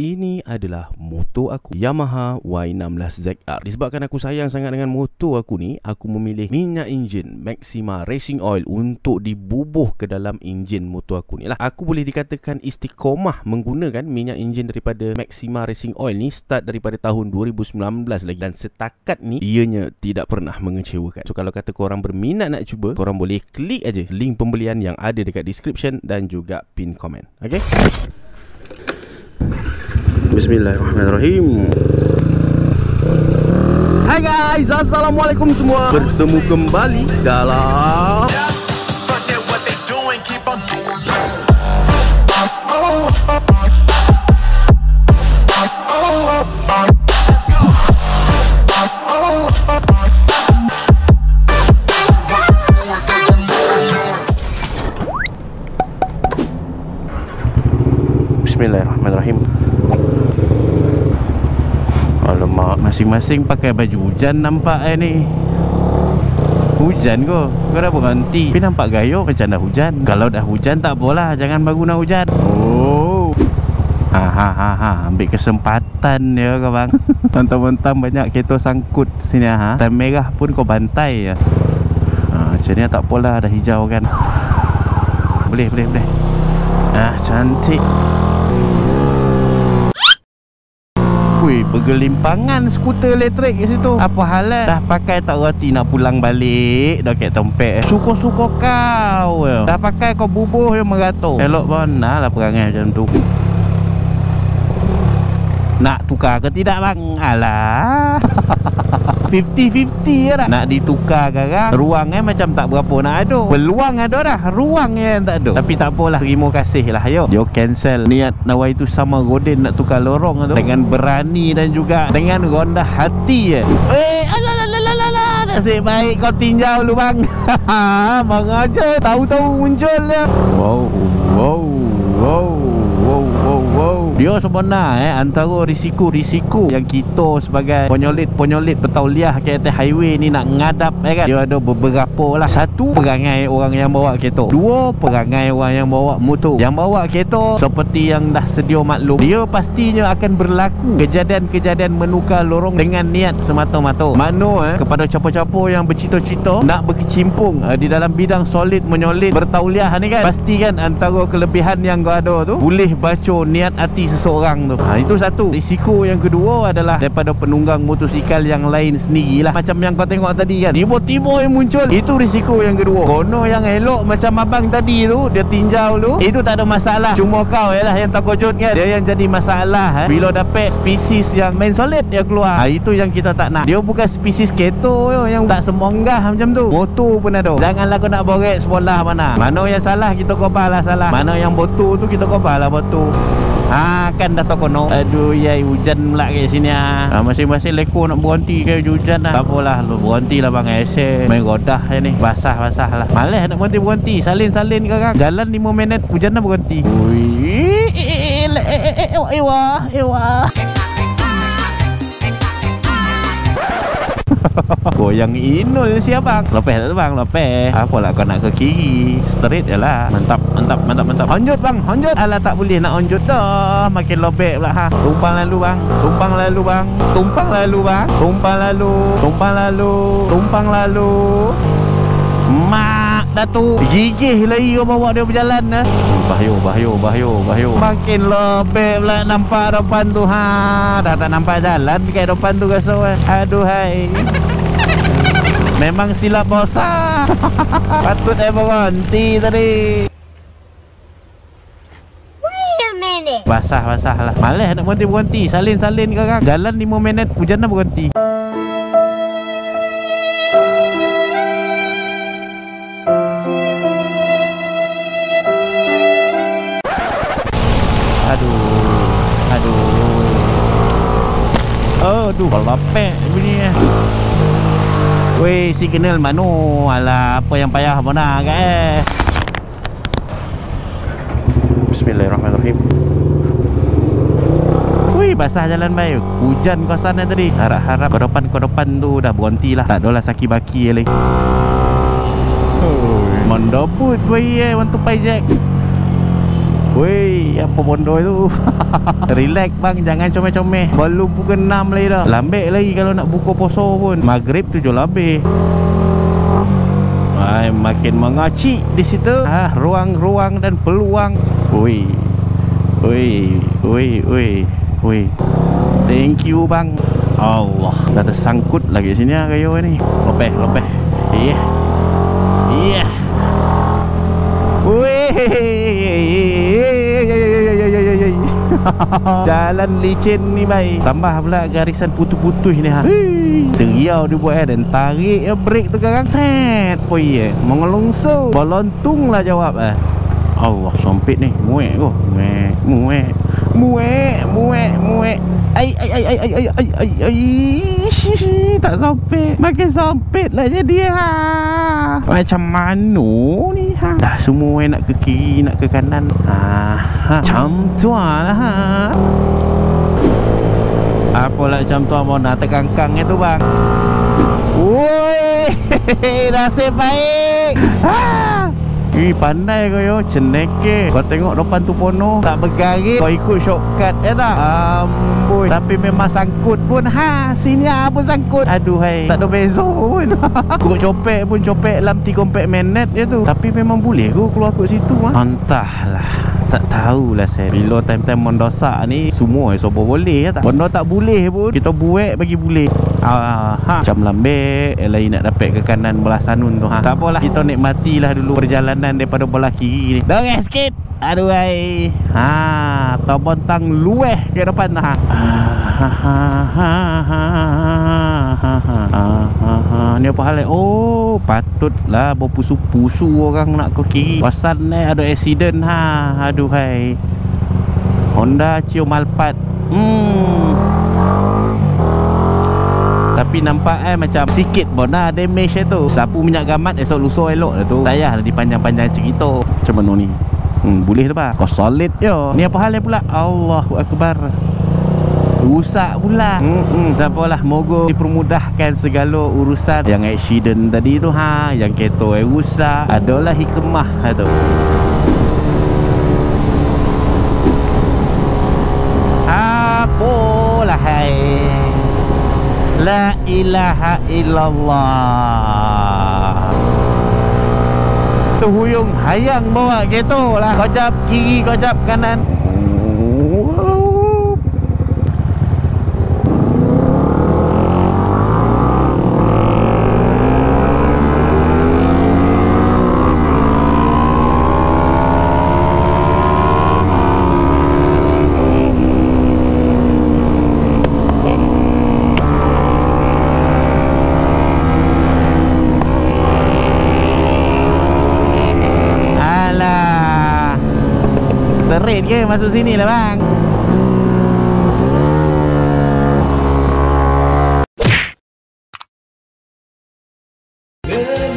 Ini adalah motor aku, Yamaha Y16ZR. Disebabkan aku sayang sangat dengan motor aku ni, aku memilih minyak enjin Maxima Racing Oil untuk dibubuh ke dalam enjin motor aku ni lah. Aku boleh dikatakan istiqomah menggunakan minyak enjin daripada Maxima Racing Oil ni start daripada tahun 2019 lagi, dan setakat ni ianya tidak pernah mengecewakan. So kalau kata korang berminat nak cuba, korang boleh klik aja link pembelian yang ada dekat description dan juga pin komen. Okay? Bismillahirrahmanirrahim. Hai guys, assalamualaikum semua. Bertemu kembali dalam Bismillahirrahmanirrahim. Alamak, masing-masing pakai baju hujan nampak ni. Hujan ke? Kenapa ganti? Tapi nampak gayok macam dah hujan. Kalau dah hujan tak apalah, jangan baru nak hujan. Oh. Ambil kesempatan dia ke bang. Mentang-mentang banyak kereta sangkut sini ha. Tan merah pun kau bantai je. Macam ni tak apalah, dah hijau kan. Boleh. Cantik. Wih, bergelimpangan skuter elektrik kat situ. Apa hal eh? Dah pakai tak reti nak pulang balik. Dah kat tempek. Suka-suka kau. Dah pakai kau bubuh yang meratur. Elok pun lah perangai macam tu. Nak tukar ke tidak bang? Alah. 50-50 je dah. Nak ditukar sekarang, ruang macam tak berapa nak aduk. Peluang ada dah, ruang yang tak aduk. Tapi tak apalah, terima kasih lah yo. Dia cancel niat Nawai tu sama Godin nak tukar lorong tu dengan berani dan juga dengan rendah hati je. Alah. Nasib baik kau tinjau lu bang. Mengajar tahu-tahu muncul dia. Wow. Dia sebenar antara risiko-risiko yang kita sebagai penyolit-penyolit petauliah ke atas highway ni nak ngadap kan. Dia ada beberapa lah. Satu, perangai orang yang bawa kereta. Dua, perangai orang yang bawa motor. Yang bawa kereta, seperti yang dah sedia maklum, dia pastinya akan berlaku kejadian-kejadian menukar lorong dengan niat semata-mata. Mana kepada capo-capo yang bercita-cita nak berkecimpung di dalam bidang solid menyolit bertauliah ni kan, pasti kan antara kelebihan yang kau ada tu, boleh baca niat hati seseorang tu. Itu satu risiko. Yang kedua adalah daripada penunggang motosikal yang lain sendirilah. Macam yang kau tengok tadi kan, tiba-tiba yang muncul. Itu risiko yang kedua. Kono yang elok macam abang tadi tu, dia tinjau tu, itu tak ada masalah. Cuma kau ialah yang terkejut kan. Dia yang jadi masalah bila dapat spesies yang main solid dia keluar. Itu yang kita tak nak. Dia bukan spesies keto yang tak semonggah macam tu. Motor pun ada. Janganlah kau nak borek sebelah mana. Mana yang salah kita kopal lah salah. Mana yang botol tu kita kopal lah botol. Kan dah tahu kono. Aduh yai, hujan pula kat sini masing-masing leko nak berhenti ke hujan lah. Tak apalah, berhenti lah bang Ese. Main godah je ni. Basah-basah lah. Malas nak berhenti. Salin-salin sekarang. Jalan 5 minit hujan dah berhenti. Ewah. Goyang inul si abang. Lepas tak tu bang? Lepas. Apalah kau nak ke kiri? Straight je lah. Mantap. Honjot bang, honjot. Alah tak boleh nak honjot dah. Makin lobek pula ha. Tumpang lalu bang. Mak datuk gigih lagi kau bawa dia berjalan dah. Bahaya. Makin lobek pula nampak depan tu ha. Dah tak nampak jalan dekat depan tu rasa. Aduhai. Memang silap bosan. Patut berhenti tadi. Wait a minute. Basah lah. Malas nak berhenti. Salin sekarang. Jalan 5 minit hujan dah berhenti. Aduh. Aduh, lapek bunyi weh, signal mana? Alah, apa yang payah mana agak Bismillahirrahmanirrahim. Weh, basah jalan baik. Hujan kawasan tadi. Harap-harap kodopan-kodopan tu dah berhenti lah. Tak adalah saki baki lagi. Mandabut weh, wantu pajak. Woi, apa bodoh tu. Relax bang, jangan comel-comel. Baru pukul 6 lagi dah. Lambat lagi kalau nak buka puasa pun. Maghrib 7 lebih. Ay, makin mengacik di situ. Ah, ruang-ruang dan peluang. Woi. Woi, woi, woi, woi. Thank you bang. Allah, dah tersangkut lagi sini ah kayu ni. Lopeh, lopeh. Iya. Yeah. Iya. Yeah. Wih, jalan licin ni baik. Tambah pula garisan putus-putus ni ha. Seriau dia buat dan tarik ya brake tu sekarang set. Poi ya, mengelungsur. Bolontung lah jawab ah. Allah sempit ni. Muek ko. Muek, muek. Muek, muek, muek. Ai ai ai ai ai ai ai ai. Tak sempit. Makin sempit lah jadi ha. Macam mana ni ha? Dah semua nak ke kiri, nak ke kanan. Ha. Macam tua lah ha. Apa lah macam tua mau nak terkangkang itu bang. Woi, nasib baik. Ha. Ih, pandai kau yo, ceneke. Kau tengok depan tu penuh, tak bergaris. Kau ikut shortcut ya tak? Amboi. Tapi memang sangkut pun ha, sinyal pun sangkut. Aduh hai, tak ada beza pun. Kau copek pun copek dalam 3-4 minit je tu. Tapi memang boleh kau keluar kat situ ha? Entahlah. Tak tahulah saya. Bila time-time mendosak ni, semua sobo boleh ya tak? Benda tak boleh pun, kita buat bagi boleh. Ha. Macam lambek lain nak dapat ke kanan belah sanun tu ha. Tak apalah, kita nikmatilah dulu perjalanan daripada belah kiri ni. Dorang sikit. Aduh ai. Ha, tabontang lueh ke depan tu ha. Ni apa hal ni? Oh, patutlah berpusu-pusu orang nak ke kiri. Pasal ni ada accident ha. Aduh hai. Honda Cio malpat. Tapi nampak macam sikit bona damage tu. Sapu minyak gamat esok lusuh elok lah tu. Tayahlah dipanjang-panjang cerita. Macam mana ni? Boleh tu pak. Kau solid yo. Ni apa hal pula? Allahu akbar. Rusak pula. Tak apalah, moga dipermudahkan segala urusan. Yang accident tadi tu ha, yang kereta rusak, adalah hikmah ha, tu. Apalah hai. La ilaha illallah. Tu huyung hayang bawa kereta lah. Kocap kiri, kocap kanan. Masuk sini lah bang.